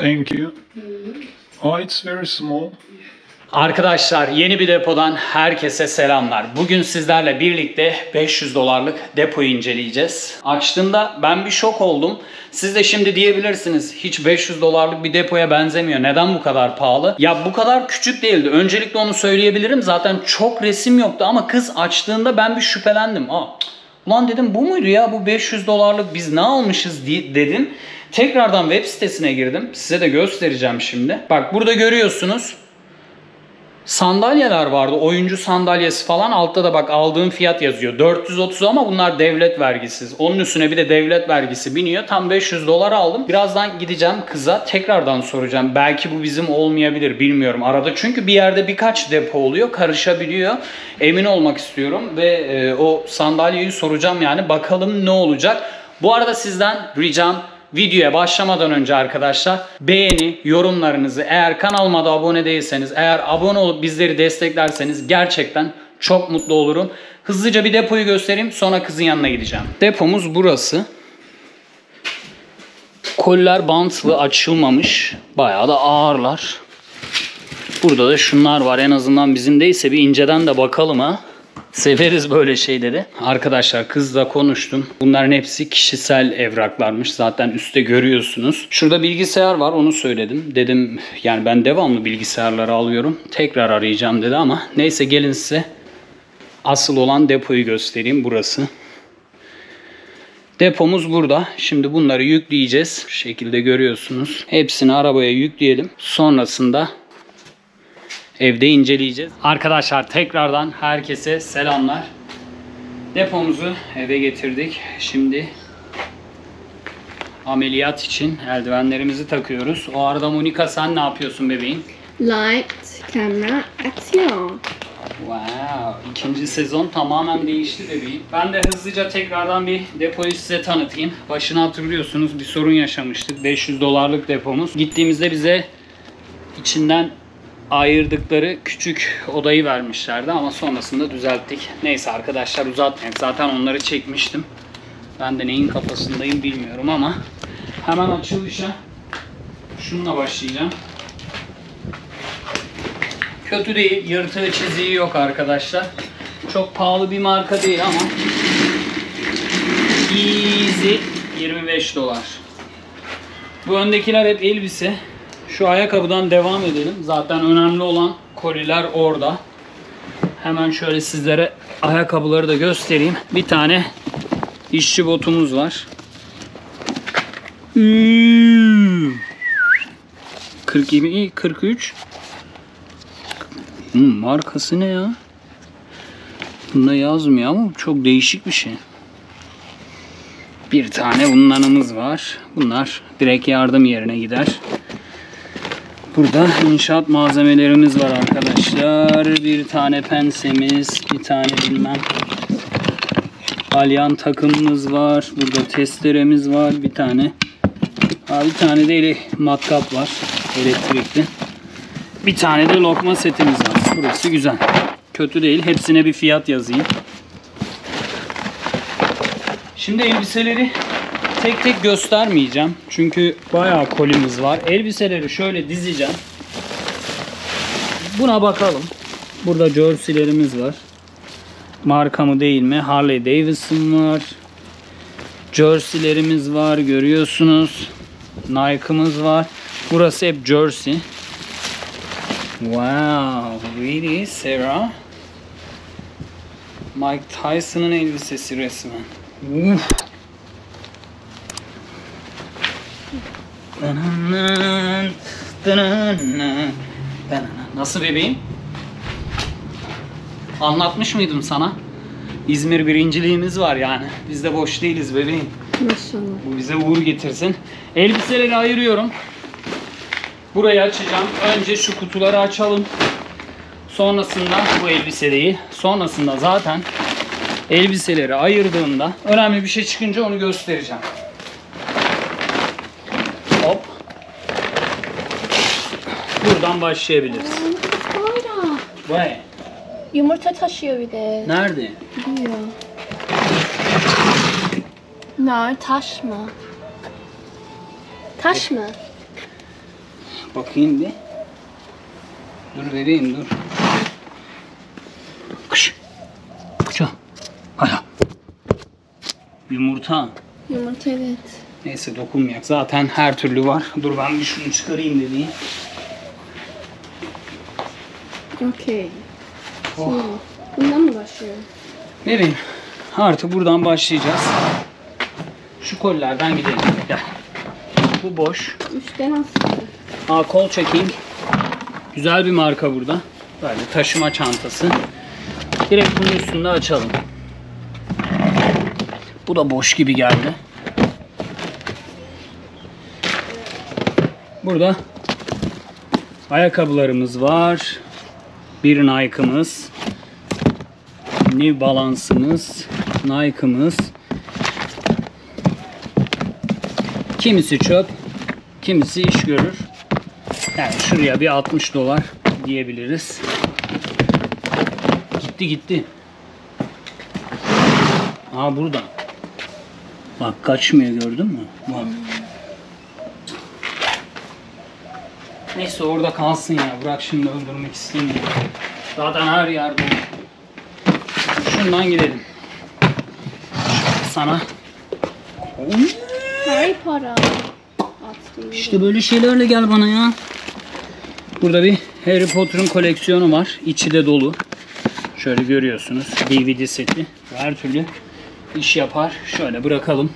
Thank you. Oh, it's very small. Arkadaşlar, yeni bir depodan herkese selamlar. Bugün sizlerle birlikte 500 dolarlık depoyu inceleyeceğiz. Açtığımda ben bir şok oldum. Siz de şimdi diyebilirsiniz, hiç 500 dolarlık bir depoya benzemiyor. Neden bu kadar pahalı? Ya bu kadar küçük değildi. Öncelikle onu söyleyebilirim. Zaten çok resim yoktu ama kız açtığında ben bir şüphelendim. Aa, ulan dedim, bu muydu ya bu 500 dolarlık, biz ne almışız dedim. Tekrardan web sitesine girdim. Size de göstereceğim şimdi. Bak, burada görüyorsunuz. Sandalyeler vardı. Oyuncu sandalyesi falan. Altta da bak aldığım fiyat yazıyor. 430 ama bunlar devlet vergisiz. Onun üstüne bir de devlet vergisi biniyor. Tam 500 dolar aldım. Birazdan gideceğim kıza. Tekrardan soracağım. Belki bu bizim olmayabilir. Bilmiyorum. Arada çünkü bir yerde birkaç depo oluyor. Karışabiliyor. Emin olmak istiyorum. Ve o sandalyeyi soracağım yani. Bakalım ne olacak. Bu arada sizden ricam, videoya başlamadan önce arkadaşlar beğeni, yorumlarınızı, eğer kanalıma da abone değilseniz, eğer abone olup bizleri desteklerseniz gerçekten çok mutlu olurum. Hızlıca bir depoyu göstereyim, sonra kızın yanına gideceğim. Depomuz burası. Koller bantlı, açılmamış. Bayağı da ağırlar. Burada da şunlar var, en azından bizim değilse bir inceden de bakalım ha. Severiz böyle şeyleri. Arkadaşlar, kızla konuştum. Bunların hepsi kişisel evraklarmış. Zaten üstte görüyorsunuz. Şurada bilgisayar var, onu söyledim. Dedim yani ben devamlı bilgisayarları alıyorum. Tekrar arayacağım dedi ama neyse, gelin size asıl olan depoyu göstereyim. Burası. Depomuz burada. Şimdi bunları yükleyeceğiz. Şu şekilde görüyorsunuz. Hepsini arabaya yükleyelim. Sonrasında evde inceleyeceğiz. Arkadaşlar, tekrardan herkese selamlar. Depomuzu eve getirdik. Şimdi ameliyat için eldivenlerimizi takıyoruz. O arada Monika, sen ne yapıyorsun bebeğim? Light, camera, action. Wow. İkinci sezon tamamen değişti bebeğim. Ben de hızlıca tekrardan bir depoyu size tanıtayım. Başını hatırlıyorsunuz, bir sorun yaşamıştık. 500 dolarlık depomuz. Gittiğimizde bize içinden ayırdıkları küçük odayı vermişlerdi ama sonrasında düzelttik. Neyse arkadaşlar, uzatmayayım. Zaten onları çekmiştim. Ben de neyin kafasındayım bilmiyorum ama hemen açılışa şununla başlayacağım. Kötü değil, yırtığı çiziği yok arkadaşlar. Çok pahalı bir marka değil ama easy 25 dolar. Bu öndekiler hep elbise. Şu ayakkabıdan devam edelim. Zaten önemli olan koliler orada. Hemen şöyle sizlere ayakkabıları da göstereyim. Bir tane işçi botumuz var. 42, 43. Markası ne ya? Bunda yazmıyor ama çok değişik bir şey. Bir tane bundanımız var. Bunlar direkt yardım yerine gider. Burada inşaat malzemelerimiz var arkadaşlar. Bir tane pensemiz, bir tane bilmem alyan takımımız var. Burada testeremiz var. Bir tane de matkap var, elektrikli. Bir tane de lokma setimiz var. Burası güzel. Kötü değil. Hepsine bir fiyat yazayım. Şimdi elbiseleri tek tek göstermeyeceğim. Çünkü bayağı kolimiz var. Elbiseleri şöyle dizeceğim. Buna bakalım. Burada jerseylerimiz var. Marka mı değil mi? Harley Davidson var. Jerseylerimiz var. Görüyorsunuz. Nike'ımız var. Burası hep jersey. Wow. Really Sarah? Mike Tyson'ın elbisesi resmen. Uf. Nasıl bebeğim? Anlatmış mıydım sana? İzmir birinciliğimiz var yani. Biz de boş değiliz bebeğim. Nasıl? Bu bize uğur getirsin. Elbiseleri ayırıyorum. Burayı açacağım. Önce şu kutuları açalım. Sonrasında bu elbiseyi. Sonrasında zaten elbiseleri ayırdığımda önemli bir şey çıkınca onu göstereceğim. Hop. Buradan başlayabiliriz. Vay. Yumurta taşıyor bir de. Nerede? Diyor. No, taş mı? Taş mı? Bakayım bir. Dur bebeğim dur. Kış. Kuşa. Hala. Yumurta. Yumurta evet. Neyse dokunmayak. Zaten her türlü var. Dur ben bir şunu çıkarayım bebeğim. Okey. Oh. Bundan mı başlıyorum? Bebeğim. Artık buradan başlayacağız. Şu kollardan gidelim. Gel. Bu boş. Üstten aslında. Aa, kol checking. Güzel bir marka burada. Böyle taşıma çantası. Direkt bunun üstünde açalım. Bu da boş gibi geldi. Burada ayakkabılarımız var. Bir Nike'ımız. New Balance'ımız. Nike'ımız. Kimisi çöp, kimisi iş görür. Yani şuraya bir 60 dolar diyebiliriz. Gitti gitti. Aa burada. Bak kaçmıyor gördün mü? Bak. Neyse orada kalsın ya. Bırak şimdi öldürmek istemiyorum. Zaten her yerde. Şundan gidelim. Sana. Harry Potter. İşte böyle şeylerle gel bana ya. Burada bir Harry Potter'ın koleksiyonu var. İçi de dolu. Şöyle görüyorsunuz. DVD seti. Her türlü iş yapar. Şöyle bırakalım.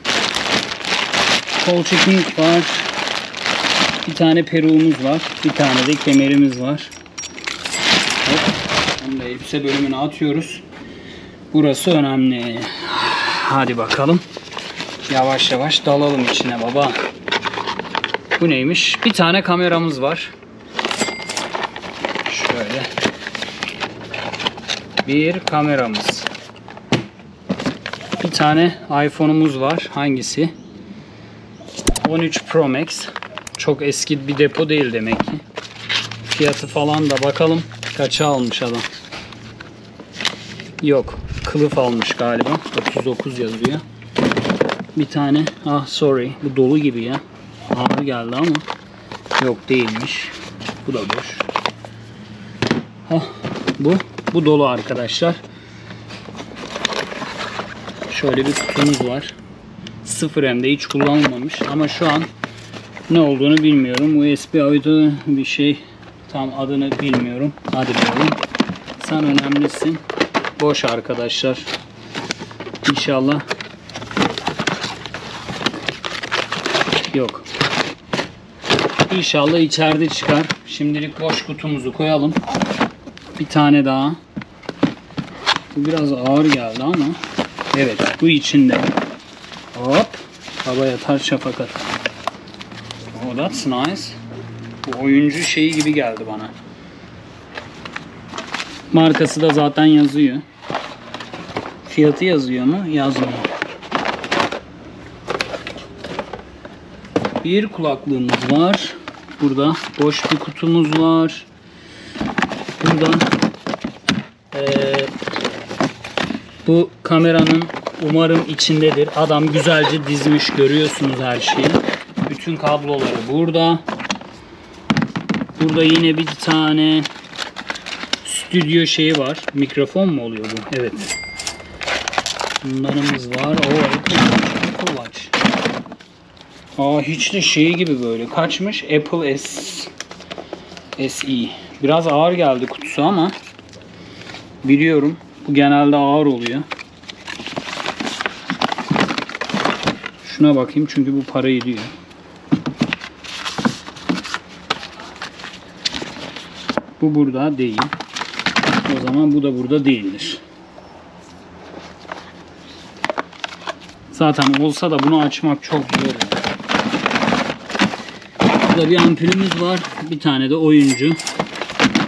Kol çeking var. Bir tane peruğumuz var. Bir tane de kemerimiz var. Hop. Onu da elbise bölümüne atıyoruz. Burası önemli. Hadi bakalım. Yavaş yavaş dalalım içine baba. Bu neymiş? Bir tane kameramız var. Şöyle. Bir kameramız. Bir tane iPhone'umuz var. Hangisi? 13 Pro Max. Çok eski bir depo değil demek ki. Fiyatı falan da bakalım. Kaça almış adam? Yok. Kılıf almış galiba. 39 yazıyor. Bir tane. Ah sorry. Bu dolu gibi ya. Ağır geldi ama. Yok değilmiş. Bu da boş. Hah. Bu. Bu dolu arkadaşlar. Şöyle bir kutumuz var. 0M'de hiç kullanılmamış. Ama şu an ne olduğunu bilmiyorum. USB audio bir şey. Tam adını bilmiyorum. Hadi bakalım. Sen önemlisin. Boş arkadaşlar. İnşallah. Yok. İnşallah içeride çıkar. Şimdilik boş kutumuzu koyalım. Bir tane daha. Bu biraz ağır geldi ama. Evet bu içinde. Hop. Baba yatar şafakat. Oh that's nice. Bu oyuncu şeyi gibi geldi bana. Markası da zaten yazıyor. Fiyatı yazıyor mu? Yazmıyor. Bir kulaklığımız var. Burada boş bir kutumuz var. Burada bu kameranın umarım içindedir. Adam güzelce dizmiş. Görüyorsunuz her şeyi. Bütün kabloları burada. Burada yine bir tane stüdyo şeyi var. Mikrofon mu oluyor bu? Evet. Bunlarımız var. Apple Watch. Aa hiç de şey gibi böyle. Kaçmış? Apple SE. Biraz ağır geldi kutusu ama biliyorum. Bu genelde ağır oluyor. Şuna bakayım çünkü bu parayı diyor. Bu burada değil. O zaman bu da burada değildir. Zaten olsa da bunu açmak çok zor. Burada bir ampulümüz var. Bir tane de oyuncu.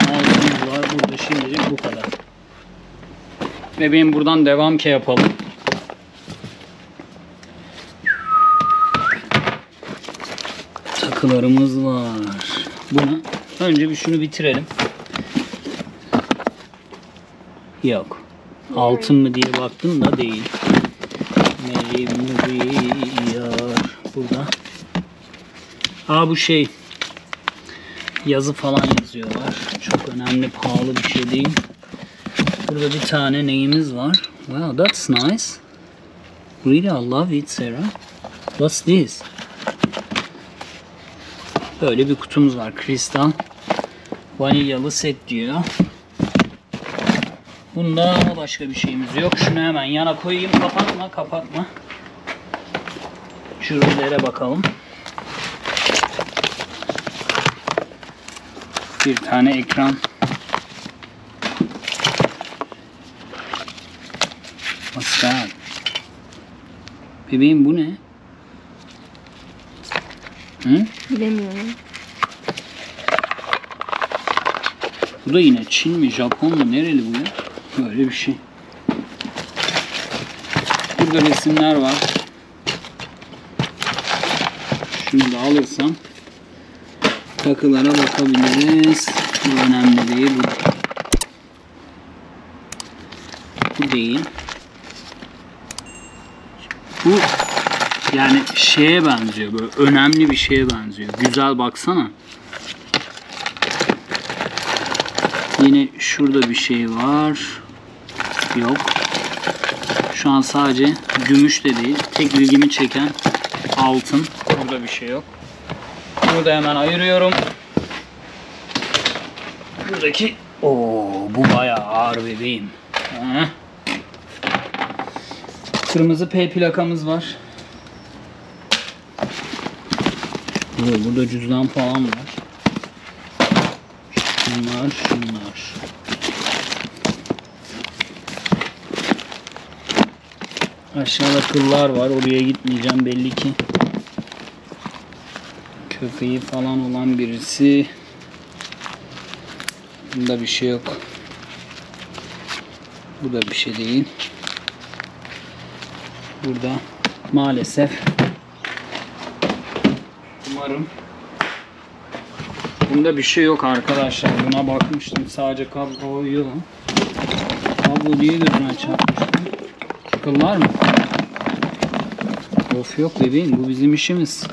Altımız var. Burada şimdilik bu kadar. Bebeğim buradan devam ki yapalım. Takılarımız var. Bunu önce bir şunu bitirelim. Yok. Altın mı diye baktım da değil. Burada. Aa bu şey. yazı falan yazıyorlar. Çok önemli, pahalı bir şey değil. Burada bir tane neyimiz var. Wow, that's nice. Really, I love it, Sarah. What's this? Böyle bir kutumuz var. Kristal vanilyalı set diyor. Bunda başka bir şeyimiz yok. Şunu hemen yana koyayım. Kapatma, kapatma. Şu ürünlere bakalım. Bir tane ekran. What's that? Bebeğim bu ne? Hı? Bilemiyorum. Bu da yine Çin mi, Japon mu, nereli bu ya? Böyle bir şey. Burada resimler var. Şunu da alırsam takılara bakabiliriz. Bu önemli değil. Bu değil. Bu yani şeye benziyor. Böyle önemli bir şeye benziyor. Güzel, baksana. Yine şurada bir şey var. Yok. Şu an sadece gümüş de değil. Tek ilgimi çeken altın. Burada bir şey yok. Bunu da hemen ayırıyorum. Buradaki bu bayağı ağır bebeğim. Heh. Kırmızı P plakamız var. Burada cüzdan falan var. Şunlar. Aşağıda kıllar var. Oraya gitmeyeceğim belli ki. Köpeği falan olan birisi. Bunda bir şey yok. Bu da bir şey değil. Burada maalesef. Umarım. Bunda bir şey yok arkadaşlar. Buna bakmıştım. Sadece kabloyu. Kablo diye gözüme çarpmıştım. Kıllar mı? Of, yok bebeğim. Bu bizim işimiz.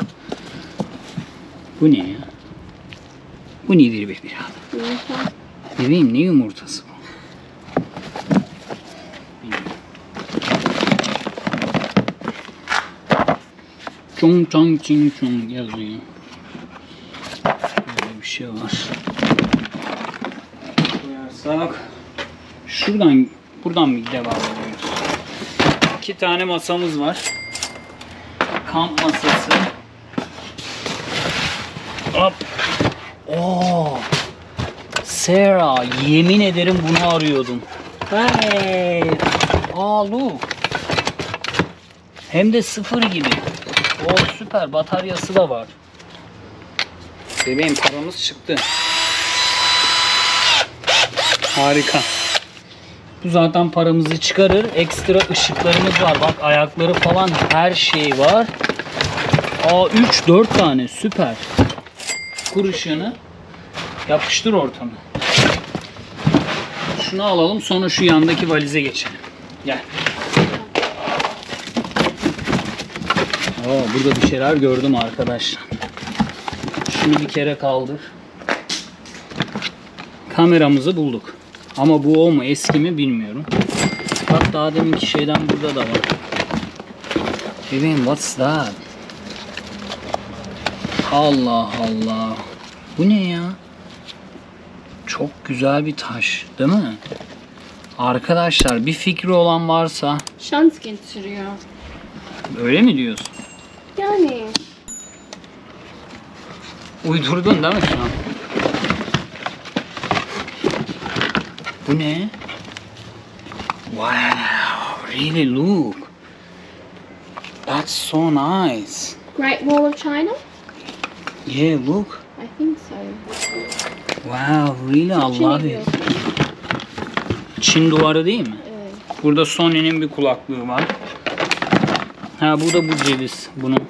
Bu ne ya? Bu nedir be bir adam? Bebeğim, ne yumurtası bu? Çong çong çing çong yazıyor. Böyle bir şey var. Koyarsak buradan mı devam ediyoruz? 2 tane masamız var. Kamp masası. Hop. Sarah, yemin ederim bunu arıyordum. Hey. Alu. Hem de sıfır gibi. Süper, bataryası da var. Bebeğim, paramız çıktı. Harika. Bu zaten paramızı çıkarır. Ekstra ışıklarımız var. Bak, ayakları falan, her şey var. 3-4 tane, süper. Kur ışığını yapıştır ortamı. Şunu alalım, sonra şu yandaki valize geçelim. Gel. Burada bir şeyler gördüm arkadaşlar. Şunu bir kere kaldır. Kameramızı bulduk. Ama bu o mu, eski mi bilmiyorum. Bak, daha deminki şeyden burada da var. Bebeğim, what's that? Allah Allah. Bu ne ya? Çok güzel bir taş, değil mi? Arkadaşlar, bir fikri olan varsa... Şans getiriyor. Öyle mi diyorsun? Yani. Uydurdun değil mi şu an? Bu ne? Wow, really look. That's so nice. Great Wall of China? Yeah, look. I think so. Wow, really, I love it. Çin duvarı değil mi? Evet. Burada Sony'nin bir kulaklığı var. Ha, bu da bu ceviz, bunun.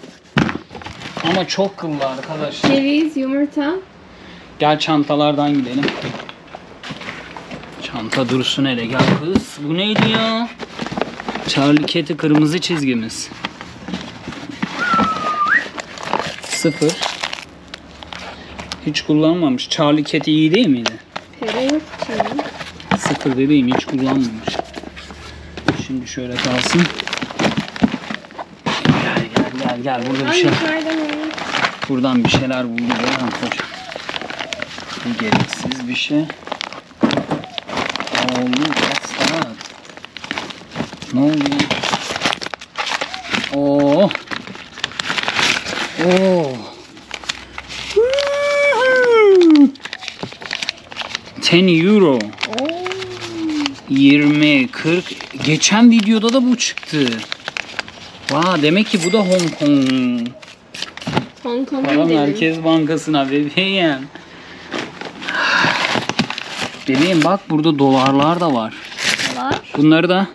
Ama çok kıllı arkadaşlar. Ceviz, yumurta. Gel çantalardan gidelim. Çanta dursun hele, gel kız. Bu neydi ya? Charlie Cat'i kırmızı çizgimiz. 0. hiç kullanmamış. Charlie Cat iyi değil miydi? Para yok ki. Sıfır bebeğim, hiç kullanmamış. Şimdi şöyle kalsın. Gel gel gel gel, burada bir şey. Buradan bir şeyler buldum. Gereksiz bir şey. Ne oldu? Oo. Oo. €10. 20, 40. Geçen videoda da bu çıktı. Vaa, demek ki bu da Hong Kong. Hong Kong Para Merkez Bankası'na bebeğim. Bebeğim bak, burada dolarlar da var. Dolar. Bunları da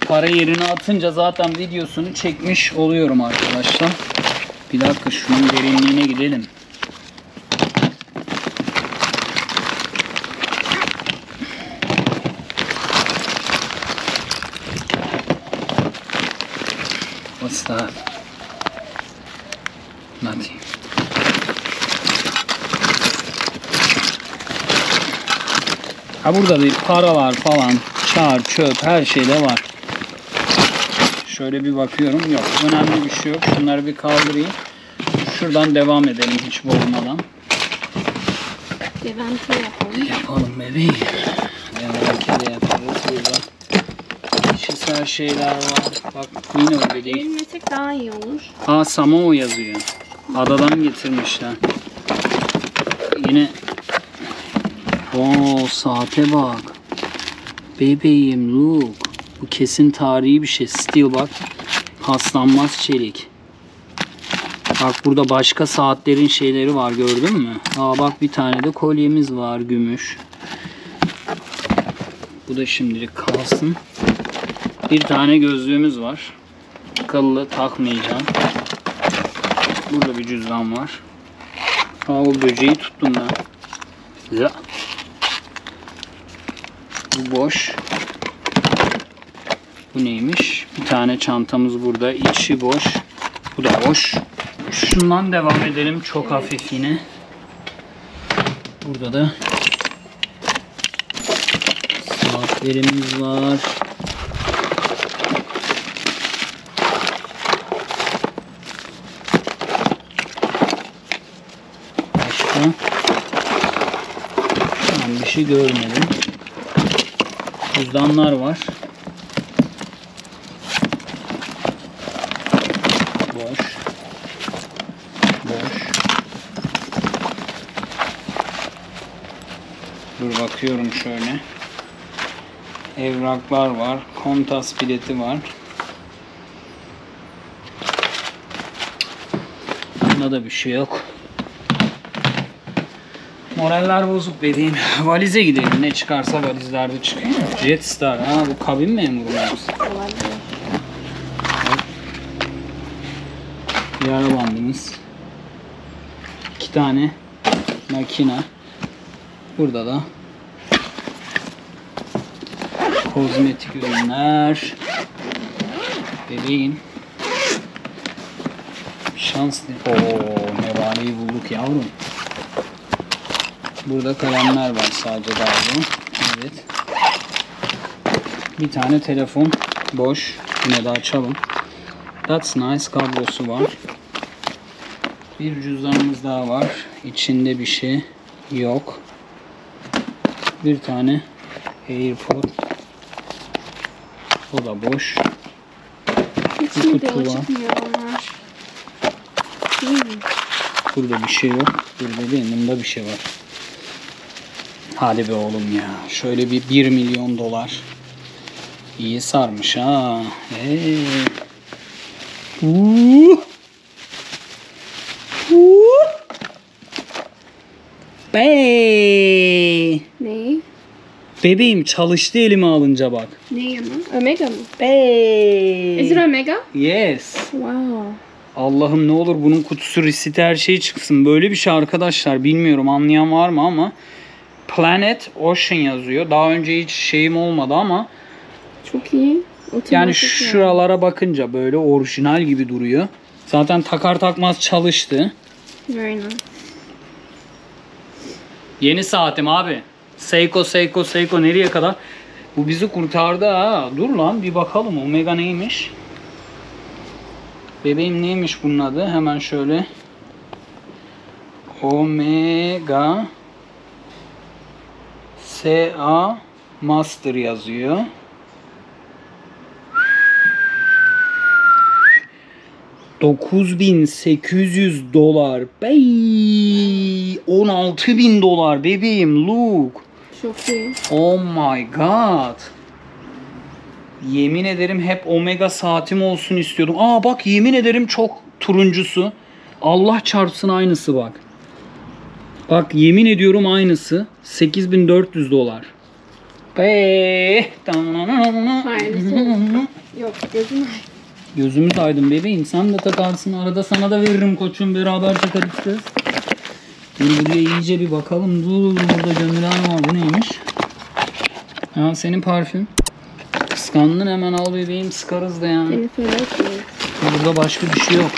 para yerine atınca zaten videosunu çekmiş oluyorum arkadaşlar. Bir dakika, şunun derinliğine gidelim. What's that? Nothing. Ha, burada bir paralar falan, çar, çöp, her şeyde var. Şöyle bir bakıyorum. Yok, önemli bir şey yok. Şunları bir kaldırayım. Şuradan devam edelim hiç bozmadan. Devante yapalım. Yapalım bebeğim. Devante de yaparız burada. Kişisel şeyler var. Bak yine o bebeği. Bilmesek daha iyi olur. Aa, Samoa yazıyor. Adadan getirmişler. Yine. Oo, saate bak. Bebeğim look. Bu kesin tarihi bir şey. Steel bak. Paslanmaz çelik. Bak burada başka saatlerin şeyleri var, gördün mü? Aa bak, bir tane de kolyemiz var, gümüş. Bu da şimdilik kalsın. Bir tane gözlüğümüz var. Akıllı, takmayacağım. Burada bir cüzdan var. Aa, o böceği tuttum ben. Ya. Bu boş. Bu neymiş? Bir tane çantamız burada. İçi boş. Bu da boş. Şundan devam edelim. Çok evet. Hafif yine. Burada da saatlerimiz var. Başka? Ben bir şey görmedim. Cüzdanlar var. Bakıyorum şöyle. Evraklar var. Kontas bileti var. Bunda da bir şey yok. Moraller bozuk dediğim. Valize gidelim. Ne çıkarsa valizlerde çıkıyor. Jetstar. Ha, bu kabin memuru. Yara bandımız. 2 tane makina. Burada da kozmetik ürünler. Bebeğim. Şanslı. Ooo, nevaleyi bulduk yavrum. Burada kalemler var sadece galiba. Evet. Bir tane telefon. Boş. Yine de açalım. That's nice kablosu var. Bir cüzdanımız daha var. İçinde bir şey yok. Bir tane AirPod. O da boş. Hiç bir kutu var. Burada bir şey yok. Burada değil, bunda bir şey var. Hadi be oğlum ya. Şöyle bir $1 milyon. İyi sarmış ha. Bey. Ne? Bebeğim çalıştı elime alınca bak. Ne ama? Omega mı? Bey. Is it Omega? Yes. Wow. Allah'ım ne olur bunun kutusu, risiti, her şey çıksın. Böyle bir şey arkadaşlar, bilmiyorum anlayan var mı ama Planet Ocean yazıyor. Daha önce hiç şeyim olmadı ama çok iyi. Otomatik yani şuralara bakınca böyle orijinal gibi duruyor. Zaten takar takmaz çalıştı. Very nice. Yeni saatim abi. Seiko nereye kadar? Bu bizi kurtardı ha. Dur lan bir bakalım Omega neymiş? Bebeğim neymiş bunun adı? Hemen şöyle. Omega SA Master yazıyor. $9.800. Bey! $16.000 bebeğim. Look. Çok iyi. Oh my god. Yemin ederim hep Omega saatim olsun istiyordum. Aa bak yemin ederim çok turuncusu. Allah çarpsın aynısı bak. Bak yemin ediyorum aynısı. $8.400. Bey! Yok gözüm. Gözümüz aydın bebeğim. Sen de takarsın. Arada sana da veririm koçum. Beraber takarız kız. Buraya iyice bir bakalım. Dur burada gömülen var. Bu neymiş? Ha, senin parfüm. Kıskandın hemen al bebeğim. Sıkarız da yani. Burada başka bir şey yok.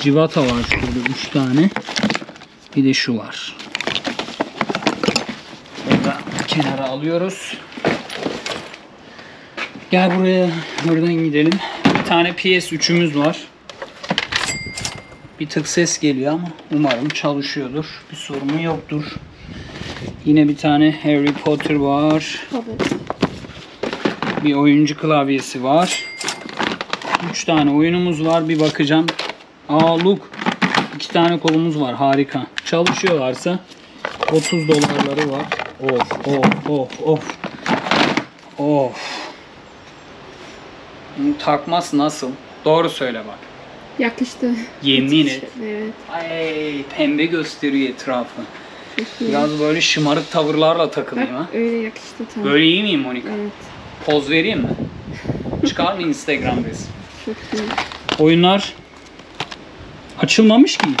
Civata var şurada 3 tane. Bir de şu var. Burada kenara alıyoruz. Gel buraya, buradan gidelim. Bir tane PS3'ümüz var. Bir tık ses geliyor ama umarım çalışıyordur. Bir sorunu yoktur. Yine bir tane Harry Potter var. Evet. Bir oyuncu klavyesi var. 3 tane oyunumuz var. Bir bakacağım. Aa look. 2 tane kolumuz var. Harika. Çalışıyorlarsa $30'ları var. Of of of of. Of. Bunu takması nasıl? Doğru söyle bak. Yakıştı. Yemin et. Evet. Ay pembe gösteriyor etrafı. Biraz böyle şımarık tavırlarla takılayım ha. Öyle yakıştı tabii. Böyle iyi miyim Monika? Evet. Poz vereyim mi? Çıkar mı Instagram resim? Çok iyi. Oyunlar açılmamış ki hiç.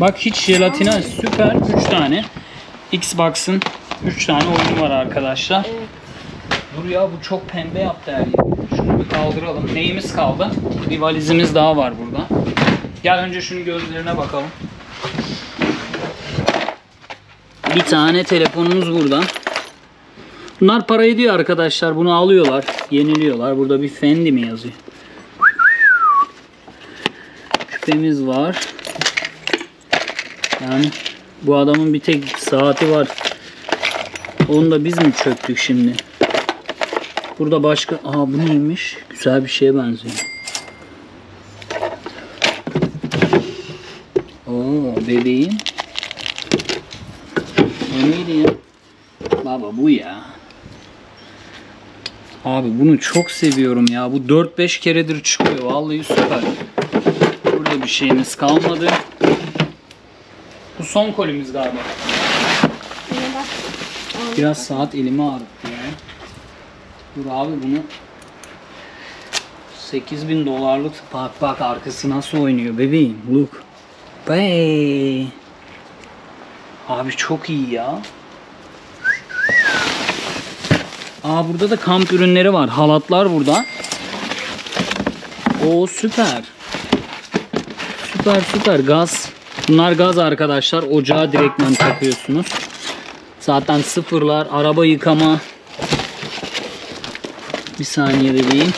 Bak hiç jelatina süper 3 tane. Xbox'ın 3 tane oyunu var arkadaşlar. Evet. Dur ya bu çok pembe yaptı her yeri. Şunu bir kaldıralım. Neyimiz kaldı? Bir valizimiz daha var burada. Gel önce şunun gözlerine bakalım. Bir tane telefonumuz burada. Bunlar para ediyor arkadaşlar. Bunu alıyorlar. Yeniliyorlar. Burada bir Fendi mi yazıyor? Küpemiz var. Yani bu adamın bir tek saati var. Onu da biz mi çöktük şimdi? Burada başka... Aha bu neymiş? Güzel bir şeye benziyor. Oo bebeğim. O neydi ya? Baba bu ya. Abi bunu çok seviyorum ya. Bu 4-5 keredir çıkıyor. Vallahi süper. Burada bir şeyimiz kalmadı. Bu son kolimiz galiba. Biraz saat elimi ağrıttı ya. Dur abi bunu $8.000'lık bak arkası nasıl oynuyor bebeğim look. Bey. Abi çok iyi ya. Aa burada da kamp ürünleri var. Halatlar burada. Oo süper. Süper süper gaz. Bunlar gaz arkadaşlar. Ocağa direktmen takıyorsunuz. Zaten sıfırlar, araba yıkama. Bir saniye bebeğim.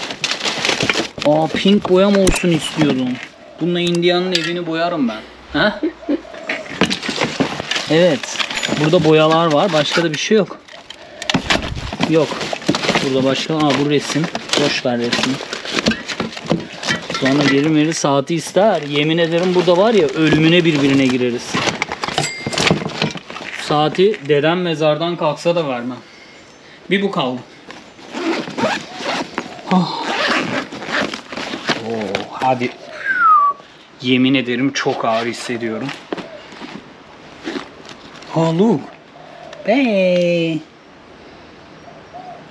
Aa pink boyam olsun istiyordum. Bununla Indian'ın evini boyarım ben. Ha? Evet. Burada boyalar var. Başka da bir şey yok. Yok. Burada başka. Aa bu resim. Boş ver resim. Sonra gelir meri saati ister. Yemin ederim burada var ya ölümüne birbirine gireriz. Saati dedem mezardan kalksa da vermem. Bir bu kaldı. Oh. Oh, hadi. Yemin ederim çok ağır hissediyorum. Oh look. Hey.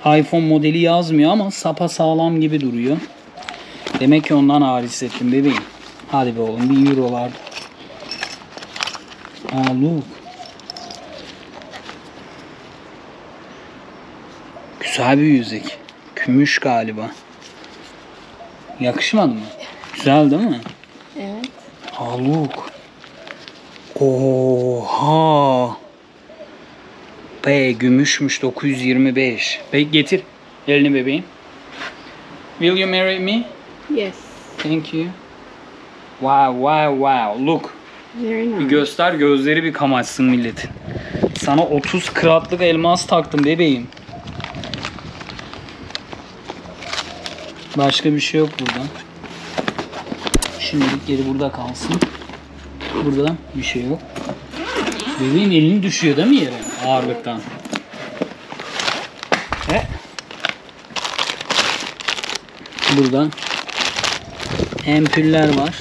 iPhone modeli yazmıyor ama sapasağlam gibi duruyor. Demek ki ondan ağır hissettim bebeğim. Hadi be oğlum bir euro vardı. Oh look. Güzel bir yüzük. Gümüş galiba. Yakışmadı mı? Güzel değil mi? Haluk. Oha. Be gümüşmüş 925. Be getir elini bebeğim. Will you marry me? Yes. Thank you. Wow wow wow. Look. Very nice. Bir göster, gözleri bir kamaşsın milletin. Sana 30 kratlık elmas taktım bebeğim. Başka bir şey yok burada. Şimdilik geri burada kalsın. Burada bir şey yok. Bebeğin elini düşüyor değil mi yere? Ağırlıktan. Ve burada ampuller var.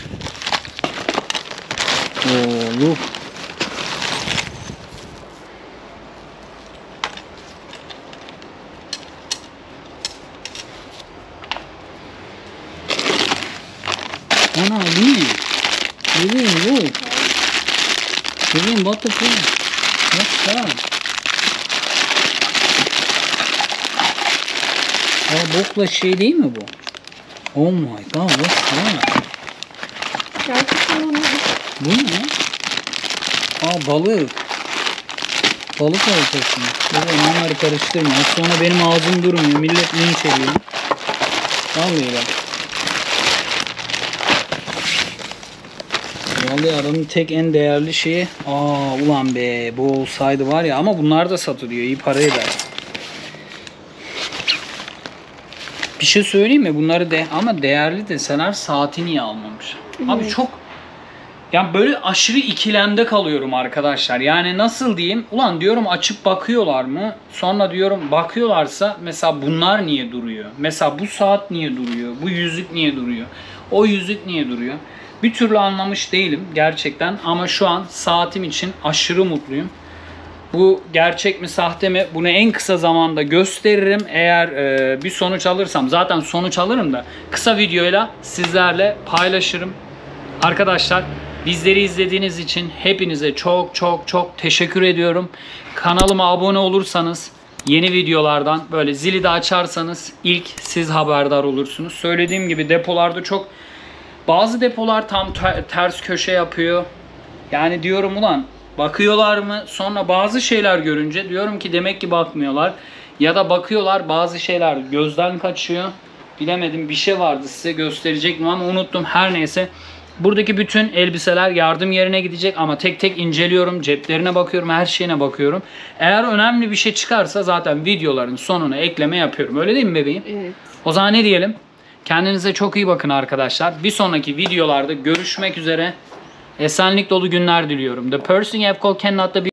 Oğlum. Ana değil mi? Değil mi bu? Değil mi? What the fuck? What's that? Aa, bokla şey değil mi bu? Oh my god, what's that? Bu ne? Aa, balık. Balık haritası. Bunları karıştırma. Sonra benim ağzım durmuyor. Millet linç ediyor. Vallahi bak. Vallahi aranın tek en değerli şeyi. Aa ulan be, bu olsaydı var ya, ama bunlar da satılıyor. İyi para eder. Bir şey söyleyeyim mi? Bunları de ama değerli deseler saati niye almamış? Evet. Abi çok yani böyle aşırı ikilemde kalıyorum arkadaşlar. Yani nasıl diyeyim? Ulan diyorum açıp bakıyorlar mı? Sonra diyorum bakıyorlarsa mesela bunlar niye duruyor? Mesela bu saat niye duruyor? Bu yüzük niye duruyor? O yüzük niye duruyor? Bir türlü anlamış değilim gerçekten, ama şu an saatim için aşırı mutluyum. Bu gerçek mi sahte mi? Bunu en kısa zamanda gösteririm. Eğer bir sonuç alırsam, zaten sonuç alırım da, kısa videoyla sizlerle paylaşırım. Arkadaşlar bizleri izlediğiniz için hepinize çok çok çok teşekkür ediyorum. Kanalıma abone olursanız, yeni videolardan böyle zili de açarsanız ilk siz haberdar olursunuz. Söylediğim gibi depolarda çok... Bazı depolar tam ters köşe yapıyor. Yani diyorum ulan bakıyorlar mı? Sonra bazı şeyler görünce diyorum ki demek ki bakmıyorlar. Ya da bakıyorlar, bazı şeyler gözden kaçıyor. Bilemedim, bir şey vardı size gösterecektim ama unuttum. Her neyse, buradaki bütün elbiseler yardım yerine gidecek ama tek tek inceliyorum. Ceplerine bakıyorum, her şeyine bakıyorum. Eğer önemli bir şey çıkarsa zaten videoların sonuna ekleme yapıyorum. Öyle değil mi bebeğim? Evet. O zaman ne diyelim? Kendinize çok iyi bakın arkadaşlar. Bir sonraki videolarda görüşmek üzere. Esenlik dolu günler diliyorum. The person you have called cannot be